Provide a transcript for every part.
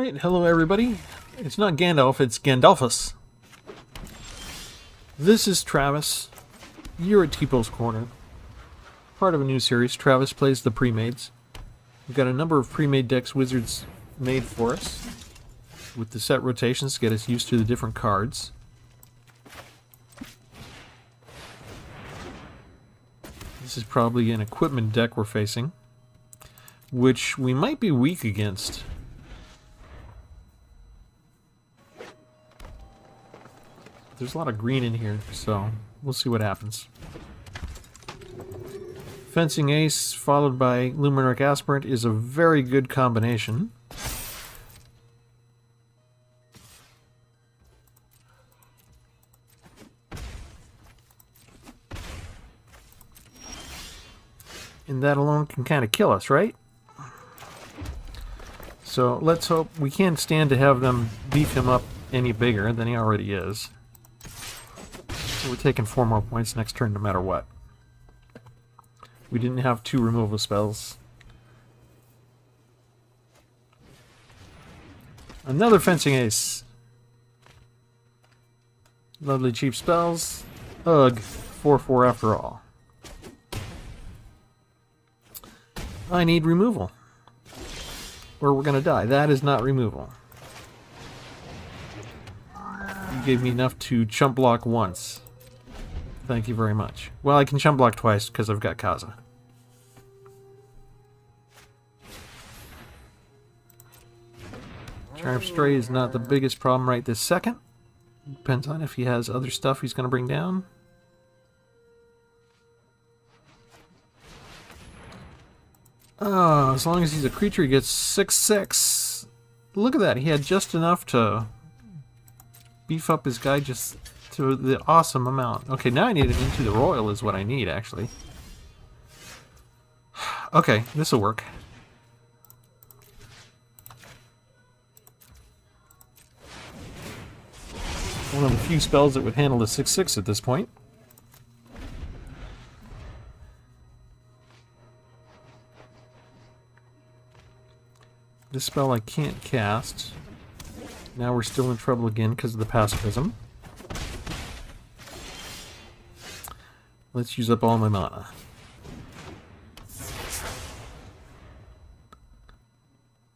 Alright, hello everybody. It's not Gandalf, it's Gandalfus. This is Travis. You're at Tpull's Corner. Part of a new series, Travis plays the pre-mades. We've got a number of pre-made decks Wizards made for us, with the set rotations to get us used to the different cards. This is probably an equipment deck we're facing, which we might be weak against. There's a lot of green in here, so we'll see what happens. Fencing Ace followed by Luminaric Aspirant is a very good combination. And that alone can kind of kill us, right? So let's hope we can't stand to have them beef him up any bigger than he already is. We're taking 4 more points next turn no matter what. We didn't have 2 removal spells. Another Fencing Ace. Lovely cheap spells. Ugh, 4-4 after all. I need removal. Or we're gonna die. That is not removal. You gave me enough to chump block once. Thank you very much. Well, I can chump block twice because I've got Kaza. Charm Stray is not the biggest problem right this second. Depends on if he has other stuff he's going to bring down. Oh, as long as he's a creature, he gets 6/6. Look at that. He had just enough to beef up his guy just to the awesome amount. Okay, now I need an Into the Royal is what I need, actually. Okay, this'll work. One of the few spells that would handle the 6/6 at this point. This spell I can't cast. Now we're still in trouble again because of the pacifism. Let's use up all my mana.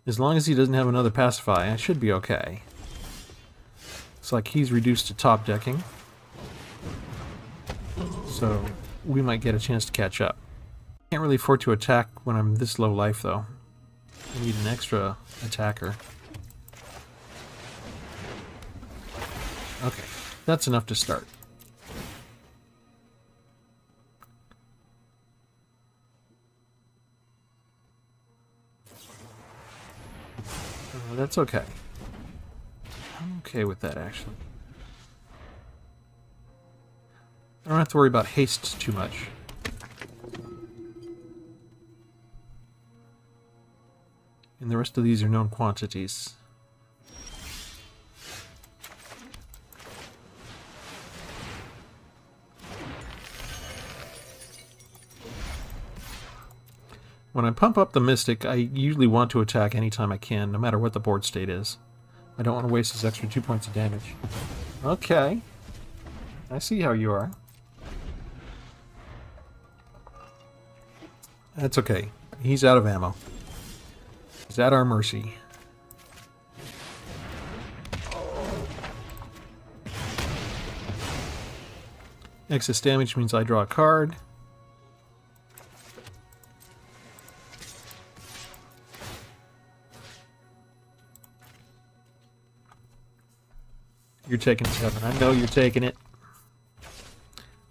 As long as he doesn't have another pacify, I should be okay. Looks like he's reduced to top decking. So we might get a chance to catch up. Can't really afford to attack when I'm this low life though. I need an extra attacker. Okay, that's enough to start. That's okay. I'm okay with that, actually. I don't have to worry about haste too much. And the rest of these are known quantities. When I pump up the Mystic, I usually want to attack anytime I can, no matter what the board state is. I don't want to waste his extra 2 points of damage. Okay. I see how you are. That's okay. He's out of ammo. He's at our mercy. Excess damage means I draw a card. You're taking 7. I know you're taking it.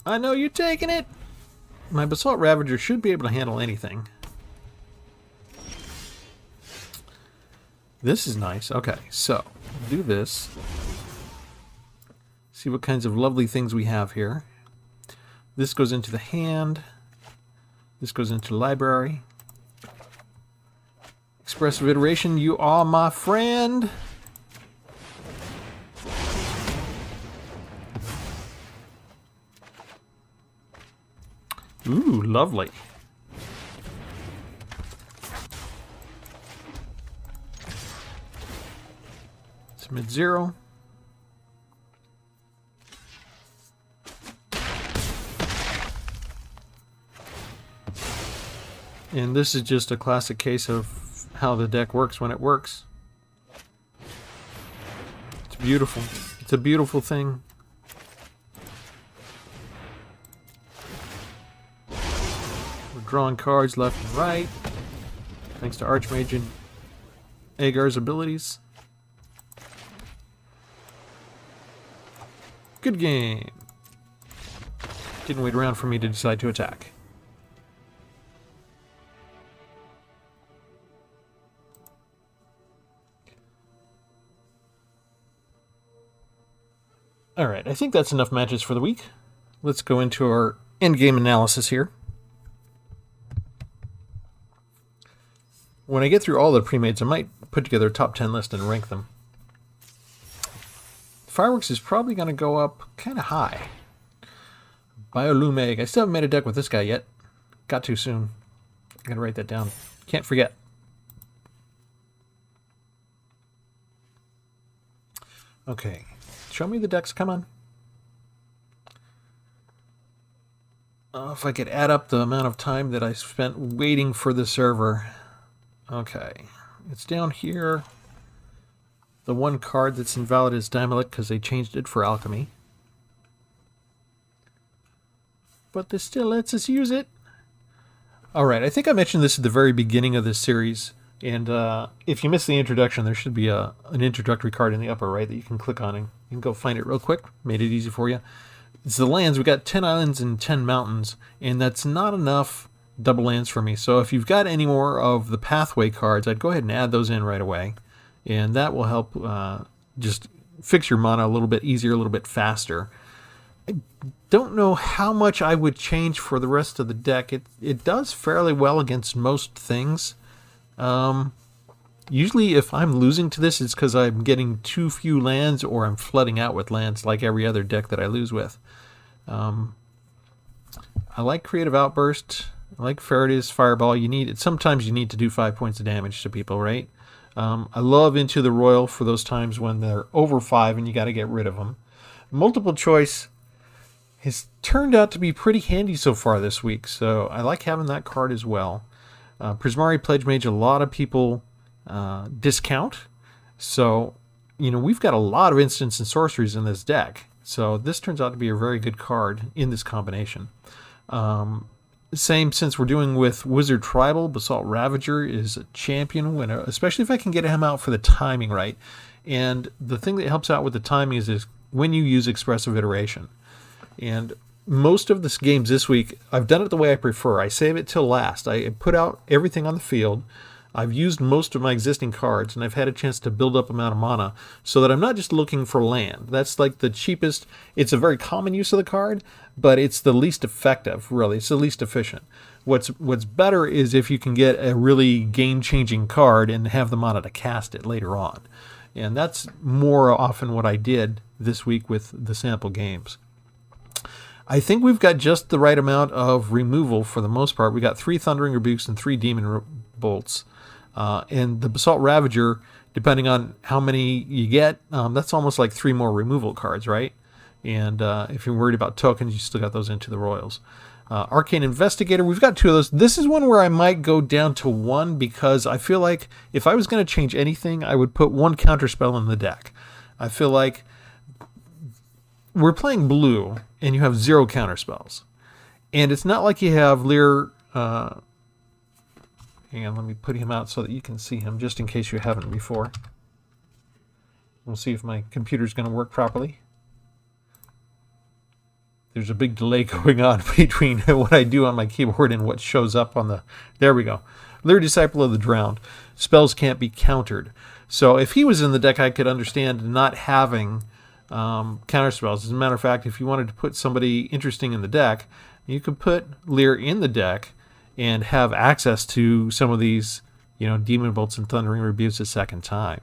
I know you're taking it! My Basalt Ravager should be able to handle anything. This is nice. Okay, so do this. See what kinds of lovely things we have here. This goes into the hand. This goes into library. Expressive Iteration, you are my friend! Ooh, lovely. It's mid-zero. And this is just a classic case of how the deck works when it works. It's beautiful. It's a beautiful thing. We're drawing cards left and right, thanks to Archmage and Agar's abilities. Good game. Didn't wait around for me to decide to attack. Alright, I think that's enough matches for the week. Let's go into our endgame analysis here. When I get through all the premades, I might put together a top 10 list and rank them. Fireworks is probably going to go up kind of high. Bio Lume Egg. I still haven't made a deck with this guy yet. Got too soon. I'm going to write that down. Can't forget. Okay. Show me the decks, come on. If I could add up the amount of time that I spent waiting for the server. Okay, it's down here. The one card that's invalid is Dimelic because they changed it for Alchemy. But this still lets us use it. Alright, I think I mentioned this at the very beginning of this series. And if you missed the introduction, there should be an introductory card in the upper right that you can click on and you can go find it real quick. Made it easy for you. It's the lands. We got 10 islands and 10 mountains, and that's not enough double lands for me. So if you've got any more of the pathway cards, I'd go ahead and add those in right away. And that will help just fix your mana a little bit easier, a little bit faster. I don't know how much I would change for the rest of the deck. It does fairly well against most things. Usually if I'm losing to this, it's because I'm getting too few lands or I'm flooding out with lands like every other deck that I lose with. I like Creative Outburst. I like Faraday's Fireball. Sometimes you need to do 5 points of damage to people, right? I love Into the Royal for those times when they're over 5 and you got to get rid of them. Multiple choice has turned out to be pretty handy so far this week, so I like having that card as well. Prismari Pledge Mage, a lot of people discount. So, you know, we've got a lot of instants and sorceries in this deck. So this turns out to be a very good card in this combination. Same since we're doing with Wizard Tribal, Basalt Ravager is a champion winner, especially if I can get him out for the timing right. And the thing that helps out with the timing is when you use Expressive Iteration. And most of the games this week, I've done it the way I prefer. I save it till last. I put out everything on the field. I've used most of my existing cards, and I've had a chance to build up amount of mana so that I'm not just looking for land. That's like the cheapest. It's a very common use of the card, but it's the least effective, really. It's the least efficient. What's better is if you can get a really game-changing card and have the mana to cast it later on. And that's more often what I did this week with the sample games. I think we've got just the right amount of removal for the most part. We got 3 Thundering Rebukes and 3 Demon Bolts. And the Basalt Ravager, depending on how many you get, that's almost like 3 more removal cards, right? And if you're worried about tokens, you still got those into the Royals. Arcane Investigator, we've got 2 of those. This is one where I might go down to 1 because I feel like if I was going to change anything, I would put 1 counterspell in the deck. I feel like we're playing blue, and you have 0 counterspells. And it's not like you have Lear... hang on, let me put him out so that you can see him, just in case you haven't before. We'll see if my computer's going to work properly. There's a big delay going on between what I do on my keyboard and what shows up on the... There we go. Lear Disciple of the Drowned. Spells can't be countered. So if he was in the deck, I could understand not having... counter spells. As a matter of fact, if you wanted to put somebody interesting in the deck, you could put Lear in the deck and have access to some of these, you know, Demon Bolts and Thundering Rebukes a second time.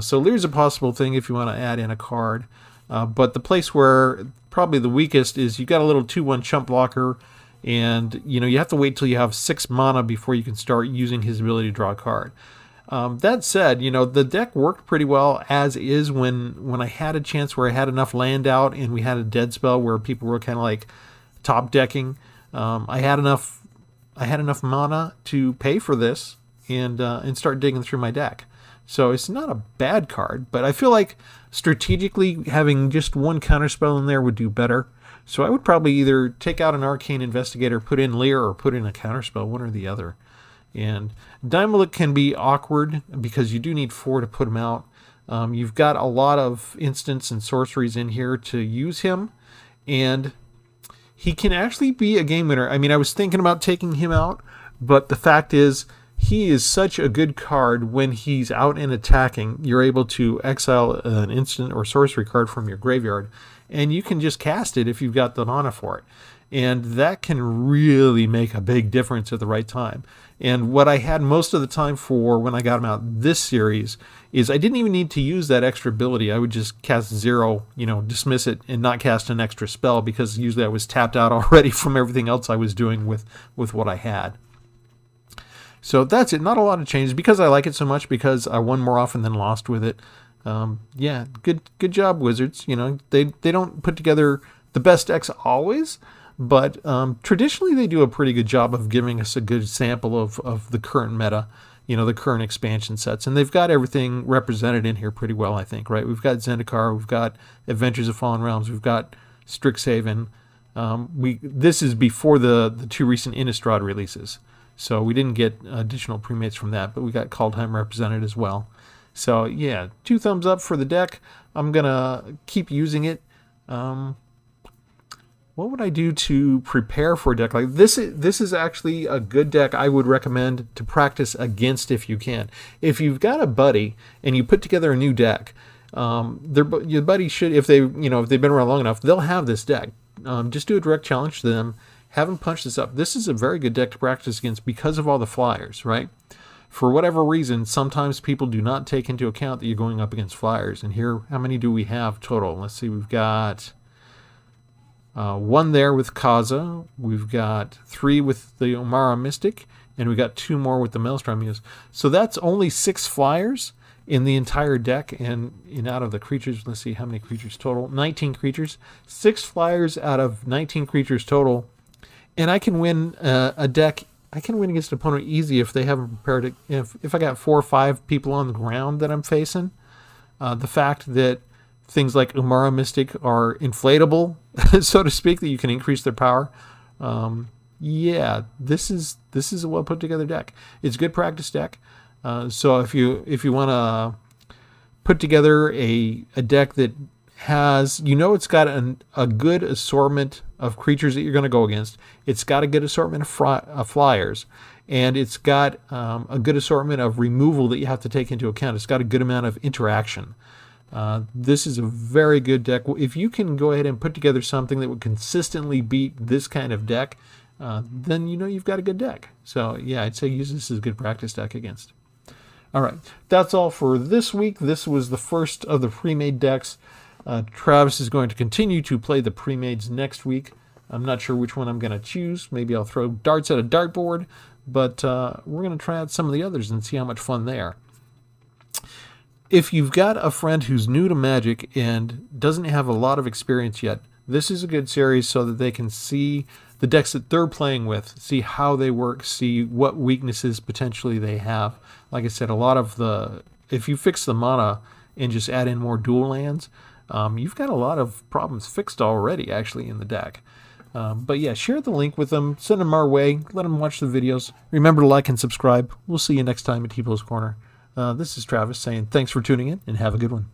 So Lear's a possible thing if you want to add in a card. But the place where probably the weakest is you got a little 2/1 chump blocker, and you know you have to wait till you have 6 mana before you can start using his ability to draw a card. That said, you know, the deck worked pretty well as is when I had a chance where I had enough land out and we had a dead spell where people were kind of like top decking. I had enough mana to pay for this and start digging through my deck. So it's not a bad card, but I feel like strategically having just one counterspell in there would do better. So I would probably either take out an Arcane Investigator, put in Lear, or put in a counterspell, one or the other. And Dimelic can be awkward because you do need 4 to put him out. You've got a lot of instants and sorceries in here to use him, and he can actually be a game winner. I mean, I was thinking about taking him out, but the fact is he is such a good card when he's out and attacking. You're able to exile an instant or sorcery card from your graveyard, and you can just cast it if you've got the mana for it. And that can really make a big difference at the right time. And what I had most of the time for when I got him out this series is I didn't even need to use that extra ability. I would just cast 0, you know, dismiss it and not cast an extra spell because usually I was tapped out already from everything else I was doing with what I had. So that's it. Not a lot of changes because I like it so much, because I won more often than lost with it. Yeah, good job, Wizards. You know, they don't put together the best decks always, but traditionally they do a pretty good job of giving us a good sample of the current meta, you know, the current expansion sets. And they've got everything represented in here pretty well, I think, right? We've got Zendikar, we've got Adventures of Fallen Realms, we've got Strixhaven. This is before the 2 recent Innistrad releases, so we didn't get additional premates from that, but we got Kaldheim represented as well. So yeah, 2 thumbs up for the deck. I'm going to keep using it. What would I do to prepare for a deck like this? This is actually a good deck I would recommend to practice against if you can. If you've got a buddy and you put together a new deck, your buddy should, if they've been around long enough, they'll have this deck. Just do a direct challenge to them. Have them punch this up. This is a very good deck to practice against because of all the flyers, right? For whatever reason, sometimes people do not take into account that you're going up against flyers. And here, how many do we have total? Let's see, we've got 1 there with Kaza, we've got 3 with the Umara Mystic, and we got 2 more with the Maelstrom Muse. So that's only 6 flyers in the entire deck, and out of the creatures, let's see how many creatures total, 19 creatures, 6 flyers out of 19 creatures total, and I can win a deck, I can win against an opponent easy if they haven't prepared it. If I got 4 or 5 people on the ground that I'm facing, the fact that things like Umara Mystic are inflatable, so to speak, that you can increase their power. Yeah, this is a well put together deck. It's a good practice deck. So if you want to put together a deck that has, you know, it's got a good assortment of creatures that you're going to go against, it's got a good assortment of flyers, and it's got a good assortment of removal that you have to take into account. It's got a good amount of interaction. This is a very good deck. If you can go ahead and put together something that would consistently beat this kind of deck, then you know you've got a good deck. So yeah, I'd say use this as a good practice deck against. All right, that's all for this week. This was the first of the pre-made decks. Travis is going to continue to play the pre-mades next week. I'm not sure which one I'm going to choose. Maybe I'll throw darts at a dartboard, but we're going to try out some of the others and see how much fun they are. If you've got a friend who's new to Magic and doesn't have a lot of experience yet, this is a good series so that they can see the decks that they're playing with, see how they work, see what weaknesses potentially they have. Like I said, a lot of the, if you fix the mana and just add in more dual lands, you've got a lot of problems fixed already actually in the deck. But yeah, share the link with them, send them our way, let them watch the videos. Remember to like and subscribe. We'll see you next time at Tpull's Corner. This is Travis saying thanks for tuning in and have a good one.